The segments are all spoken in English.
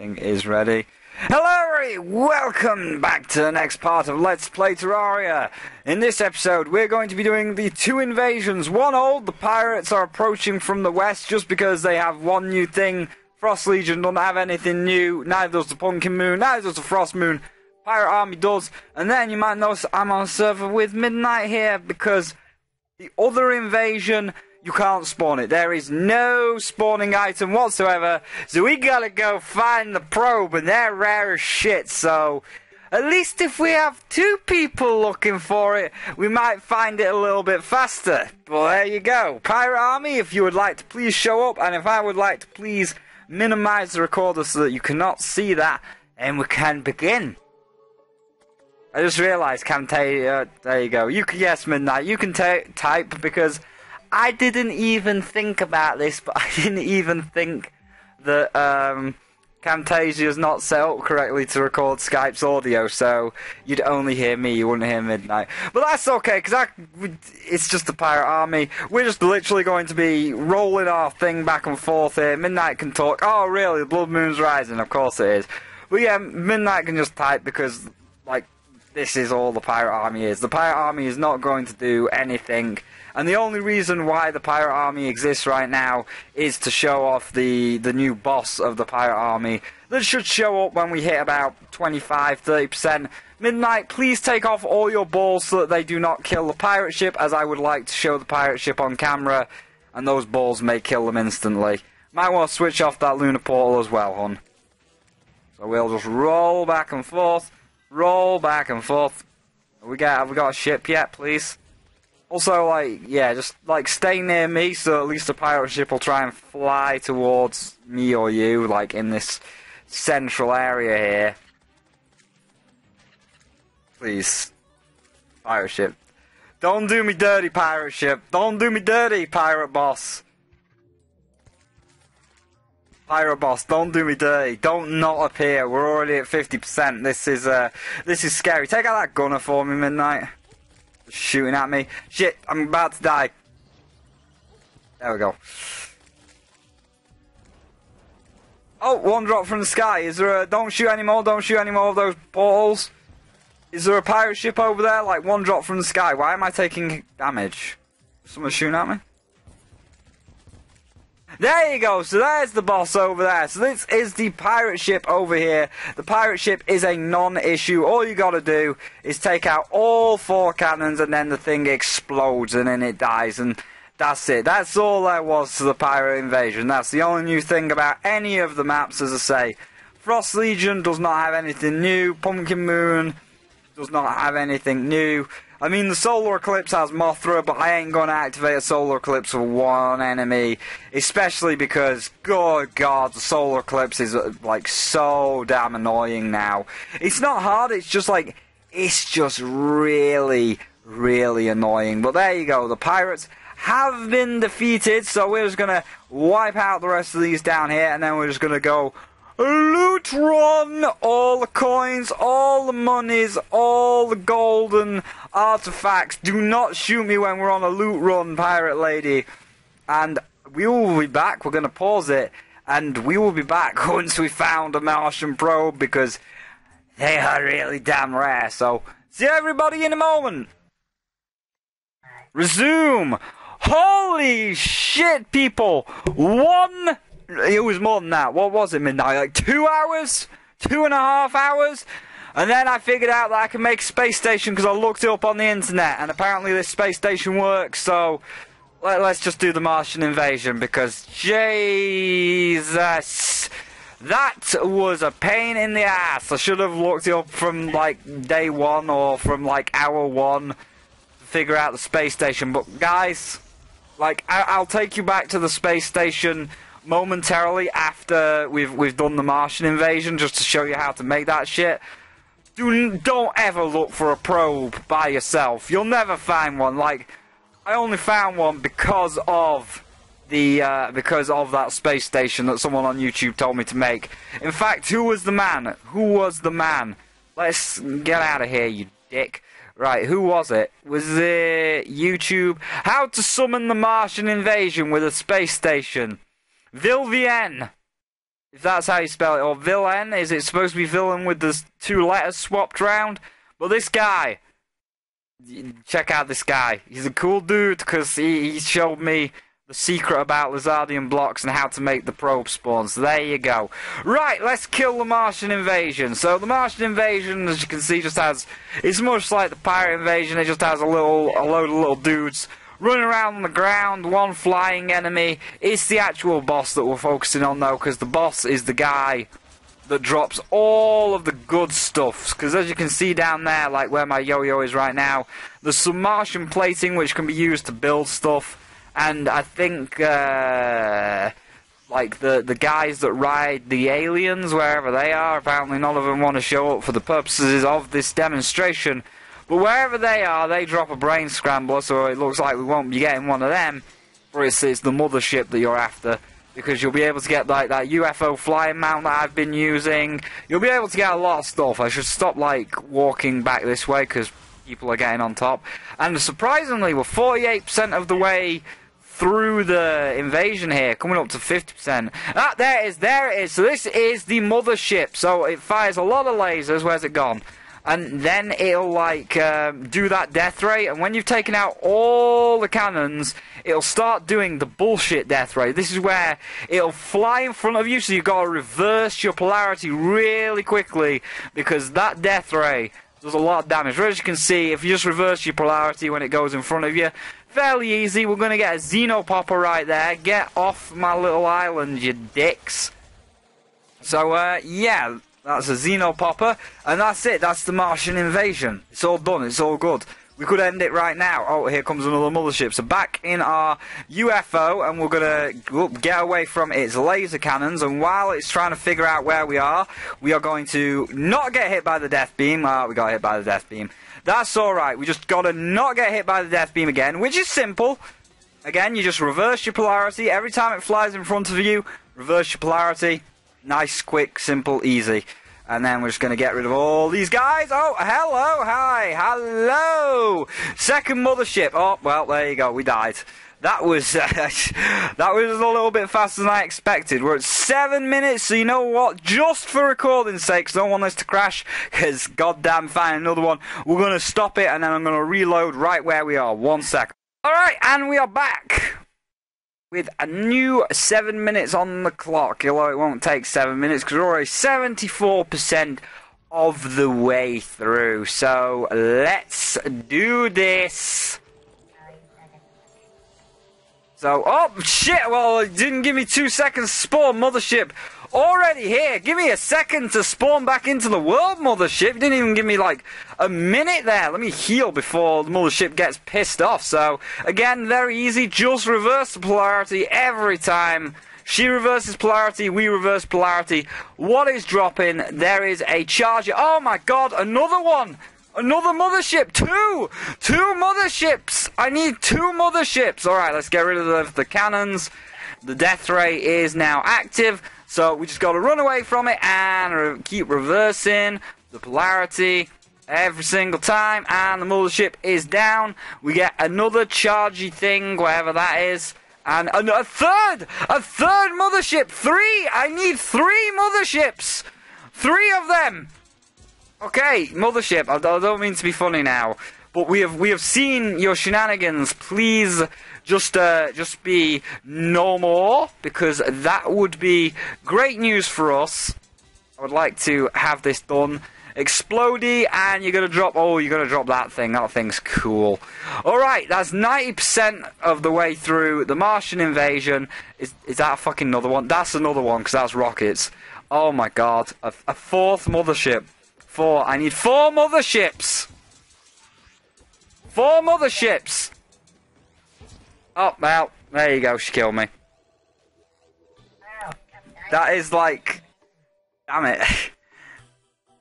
Thing is ready. Hello everybody! Welcome back to the next part of Let's Play Terraria! In this episode we're going to be doing the two invasions. One old, the pirates are approaching from the west just because they have one new thing. Frost Legion don't have anything new, neither does the Pumpkin Moon, neither does the Frost Moon. Pirate Army does. And then you might notice I'm on a server with Midnight here because the other invasion, you can't spawn it. There is no spawning item whatsoever. So we gotta go find the probe, and they're rare as shit. So at least if we have two people looking for it, we might find it a little bit faster. Well, there you go. Pirate Army, if you would like to please show up, and if I would like to please minimize the recorder so that you cannot see that, and we can begin. I just realized Camtasia, there you go. You can, yes, Midnight, you can type because I didn't even think about this, but I didn't even think that Camtasia is not set up correctly to record Skype's audio, so you'd only hear me, you wouldn't hear Midnight. But that's okay, because it's just the Pirate Army. We're just literally going to be rolling our thing back and forth here. Midnight can talk. Oh, really? The Blood Moon's rising. Of course it is. But yeah, Midnight can just type because, like, this is all the Pirate Army is. The Pirate Army is not going to do anything. And the only reason why the Pirate Army exists right now is to show off the new boss of the Pirate Army. That should show up when we hit about 25–30%. Midnight, please take off all your balls so that they do not kill the pirate ship, as I would like to show the pirate ship on camera. And those balls may kill them instantly. Might want to switch off that lunar portal as well, hon. So we'll just roll back and forth. Roll back and forth. Have we got a ship yet, please? Also, like, yeah, just, like, stay near me so at least the pirate ship will try and fly towards me or you, like, in this central area here. Please. Pirate ship. Don't do me dirty, pirate ship. Don't do me dirty, pirate boss. Pyro boss, don't do me dirty. Don't not appear. We're already at 50%. This is scary. Take out that gunner for me, Midnight. It's shooting at me. Shit, I'm about to die. There we go. Oh, one drop from the sky. Is there a... Don't shoot any more of those balls. Is there a pirate ship over there? Like, one drop from the sky. Why am I taking damage? Someone's shooting at me? There you go, so there's the boss over there. So this is the pirate ship over here. The pirate ship is a non-issue. All you gotta do is take out all four cannons and then the thing explodes and then it dies and that's it. That's all there was to the pirate invasion. That's the only new thing about any of the maps, as I say. Frost Legion does not have anything new. Pumpkin Moon does not have anything new. I mean, the Solar Eclipse has Mothra, but I ain't gonna activate a Solar Eclipse for one enemy. Especially because, good God, the Solar Eclipse is, like, so damn annoying now. It's not hard, it's just, like, it's just really, really annoying. But there you go, the pirates have been defeated, so we're just gonna wipe out the rest of these down here, and then we're just gonna go loot run all the coins, all the monies, all the golden artifacts. Do not shoot me when we're on a loot run, pirate lady. And we will be back. We're going to pause it. And we will be back once we found a Martian probe because they are really damn rare. So, see everybody in a moment. Resume. Holy shit, people. It was more than that. What was it, Midnight? Like 2 hours? 2.5 hours? And then I figured out that I can make a space station because I looked it up on the internet. And apparently this space station works, so let's just do the Martian invasion because Jesus. That was a pain in the ass. I should have looked it up from, like, day one or from, like, hour one to figure out the space station. But, guys, like, I'll take you back to the space station momentarily after we've done the Martian invasion just to show you how to make that shit. Don't ever look for a probe by yourself. You'll never find one. Like, I only found one because of the that space station that someone on YouTube told me to make. In fact, who was the man? Who was the man? Let's get out of here, you dick. Right, who was it? Was it YouTube? How to summon the Martian invasion with a space station. Vilvien. If that's how you spell it, or villain, is it supposed to be villain with the two letters swapped round? Well, this guy, check out this guy. He's a cool dude because he showed me the secret about Lazardian blocks and how to make the probe spawns. There you go. Right, let's kill the Martian Invasion. So the Martian Invasion, as you can see, just has, it's much like the Pirate Invasion. It just has a load of little dudes running around on the ground, one flying enemy. It's the actual boss that we're focusing on though, because the boss is the guy that drops all of the good stuff. Because as you can see down there, like where my yo-yo is right now, there's some Martian plating which can be used to build stuff. And I think, like, the guys that ride the aliens, wherever they are, apparently none of them want to show up for the purposes of this demonstration. But wherever they are, they drop a Brain Scrambler, so it looks like we won't be getting one of them. But it's the Mothership that you're after, because you'll be able to get, like, that UFO flying mount that I've been using. You'll be able to get a lot of stuff. I should stop, like, walking back this way, because people are getting on top. And surprisingly, we're 48% of the way through the invasion here, coming up to 50%. Ah, there it is. So this is the Mothership. So it fires a lot of lasers. Where's it gone? And then it'll, like, do that death ray. And when you've taken out all the cannons, it'll start doing the bullshit death ray. This is where it'll fly in front of you, so you've got to reverse your polarity really quickly, because that death ray does a lot of damage. As you can see, if you just reverse your polarity when it goes in front of you, fairly easy. We're going to get a Xenopopper right there. Get off my little island, you dicks. So, yeah, that's a Xenopopper. And that's it. That's the Martian Invasion. It's all done. It's all good. We could end it right now. Oh, here comes another Mothership. So back in our UFO, and we're going to get away from its laser cannons. And while it's trying to figure out where we are going to not get hit by the death beam. Ah, we got hit by the death beam. That's alright, we just gotta not get hit by the death beam again, which is simple. Again, you just reverse your polarity. Every time it flies in front of you, reverse your polarity. Nice, quick, simple, easy. And then we're just gonna get rid of all these guys. Oh, hello, hi, hello! Second Mothership. Oh, well, there you go, we died. That was, that was a little bit faster than I expected. We're at 7 minutes, so you know what? Just for recording's sake, because I don't want this to crash, because goddamn find another one. We're going to stop it, and then I'm going to reload right where we are. 1 second. Alright, and we are back with a new 7 minutes on the clock. Although it won't take 7 minutes, because we're already 74% of the way through. So, let's do this. So, oh, shit, well, it didn't give me 2 seconds to spawn, Mothership. Already here. Give me a second to spawn back into the world, Mothership. It didn't even give me, like, a minute there. Let me heal before the Mothership gets pissed off. So, again, very easy. Just reverse the polarity every time. She reverses polarity. We reverse polarity. What is dropping? There is a charger. Oh, my God, another one. Another Mothership! Two Motherships! I need two Motherships! Alright, let's get rid of the cannons. The death ray is now active, so we just gotta run away from it and keep reversing the polarity every single time. And the Mothership is down. We get another chargy thing, whatever that is. And a third Mothership! Three! I need three Motherships! Three of them! Okay, Mothership, I don't mean to be funny now, but we have seen your shenanigans. Please just be no more, because that would be great news for us. I would like to have this done. Explodey, and you're gonna drop, oh, you're gonna drop that thing. That thing's cool. Alright, that's 90% of the way through the Martian Invasion. Is that a fucking another one? That's another one, because that's rockets. Oh my God, a fourth Mothership. Four. I need four Motherships. Four Motherships. Oh, well, there you go. She killed me. That is like, damn it.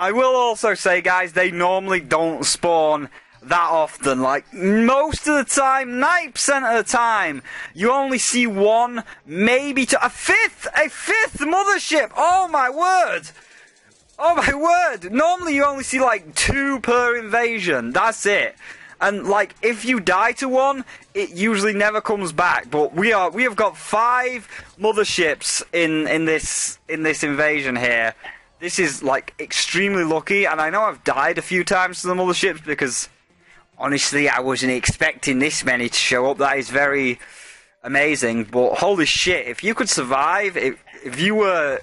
I will also say, guys, they normally don't spawn that often. Like, most of the time, 90% of the time, you only see one, maybe two, a fifth Mothership. Oh my word. Oh my word! Normally you only see like two per invasion, that's it. and like if you die to one, it usually never comes back. But we have got 5 motherships in this invasion here. This is like extremely lucky, and I know I've died a few times to the motherships because honestly I wasn't expecting this many to show up. That is very amazing, but holy shit, if you could survive, if you were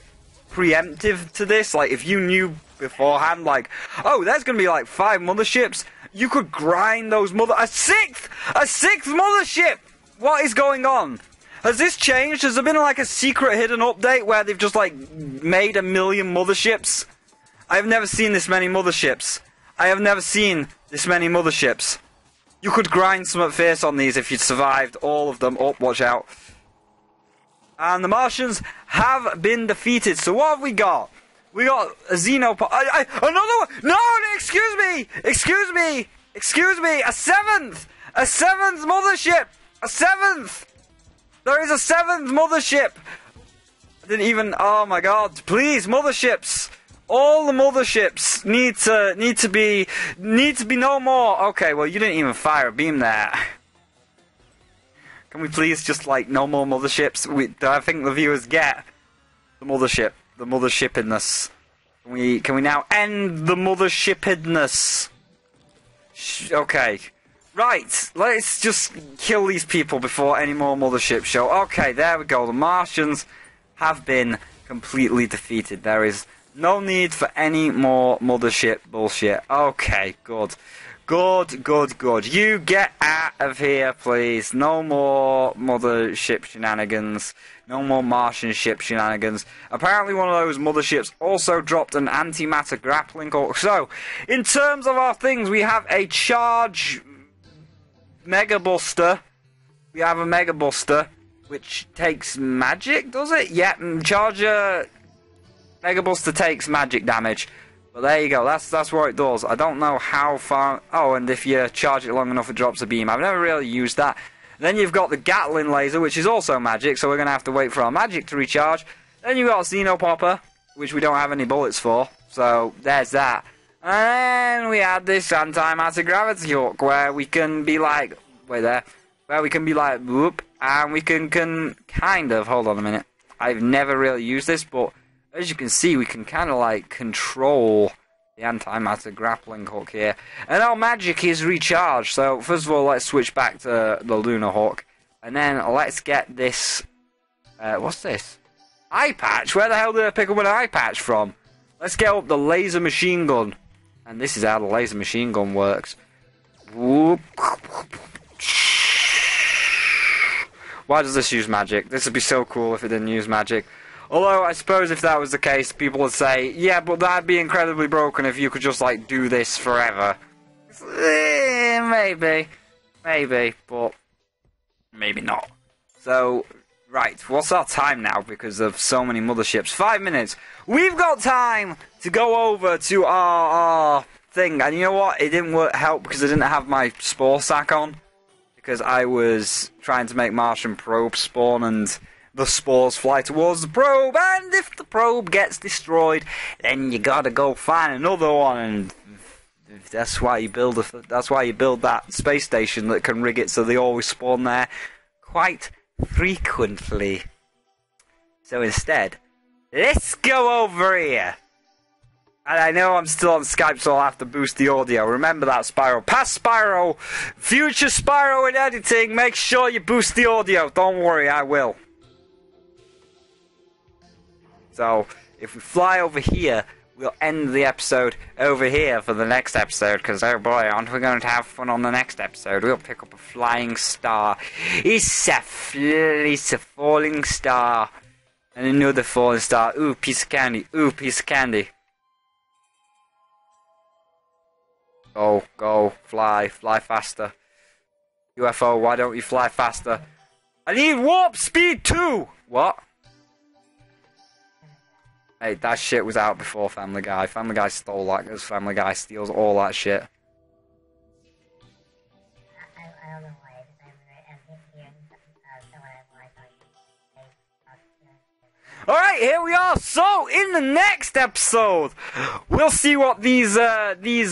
preemptive to this, like if you knew beforehand, like, oh, there's gonna be like 5 motherships, you could grind those a sixth mothership! What is going on? Has this changed? Has there been like a secret hidden update where they've just like made 1 million motherships? I have never seen this many motherships. I have never seen this many motherships. You could grind something fierce on these if you survived all of them. Oh, watch out. And the Martians have been defeated. So what have we got? We got a Xenopopper. Another one! No! Excuse me! Excuse me! Excuse me! A seventh mothership! A 7th! There is a 7th mothership! I didn't even... Oh my god. Please, motherships! All the motherships need to be no more. Okay, well you didn't even fire a beam there. Can we please just like no more motherships? I think the viewers get the mothershipness. Can we now end the mothershipness? Okay, right. Let's just kill these people before any more motherships show. Okay, there we go. The Martians have been completely defeated. There is no need for any more mothership bullshit. Okay, good. Good, good, good. You get out of here, please. No more mothership shenanigans. No more Martian ship shenanigans. Apparently one of those motherships also dropped an antimatter grappling hook. So, in terms of our things, we have a Charge Mega Buster. We have a Mega Buster, which takes magic, does it? Yeah, Charger... Mega Buster takes magic damage, but there you go. That's what it does. I don't know how far. Oh, and if you charge it long enough, it drops a beam. I've never really used that. Then you've got the Gatlin Laser, which is also magic, so we're gonna have to wait for our magic to recharge. Then you've got Xenopopper, which we don't have any bullets for, so there's that. And then we had this antimatter gravity hook, where we can be like, wait there, where we can be like, whoop, and we can kind of hold on a minute. I've never really used this, but as you can see, we can kind of like control the antimatter grappling hook here. And our magic is recharged, so first of all, let's switch back to the Lunar Hook. And then let's get this... what's this? Eye patch? Where the hell did I pick up an eye patch from? Let's get up the Laser Machine Gun. And this is how the Laser Machine Gun works. Whoop. Why does this use magic? This would be so cool if it didn't use magic. Although, I suppose if that was the case, people would say, yeah, but that'd be incredibly broken if you could just, like, do this forever. Maybe. Maybe, but maybe not. So, right, what's our time now because of so many motherships? 5 minutes. We've got time to go over to our thing. And you know what? It didn't help because I didn't have my Spore Sack on. Because I was trying to make Martian probes spawn and... the spores fly towards the probe, and if the probe gets destroyed, then you gotta go find another one. And that's why you build that space station that can rig it so they always spawn there quite frequently. So instead, let's go over here. And I know I'm still on Skype, so I'll have to boost the audio. Remember that, Spyro. Past Spyro, future Spyro in editing. Make sure you boost the audio. Don't worry, I will. So, if we fly over here, we'll end the episode over here for the next episode, because, oh boy, aren't we going to have fun on the next episode? We'll pick up a flying star. It's a falling star. And another falling star. Ooh, piece of candy. Ooh, piece of candy. Go, go, fly. Fly faster. UFO, why don't you fly faster? I need warp speed too! What? Hey, that shit was out before Family Guy. Family Guy stole that because Family Guy steals all that shit. Alright, here we are. So, in the next episode, we'll see what these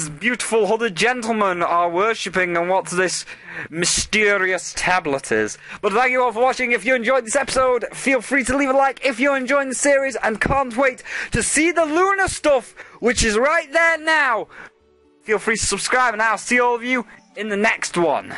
beautiful hooded gentlemen are worshipping and what this mysterious tablet is. But thank you all for watching. If you enjoyed this episode, feel free to leave a like if you're enjoying the series and can't wait to see the lunar stuff, which is right there now. Feel free to subscribe, and I'll see all of you in the next one.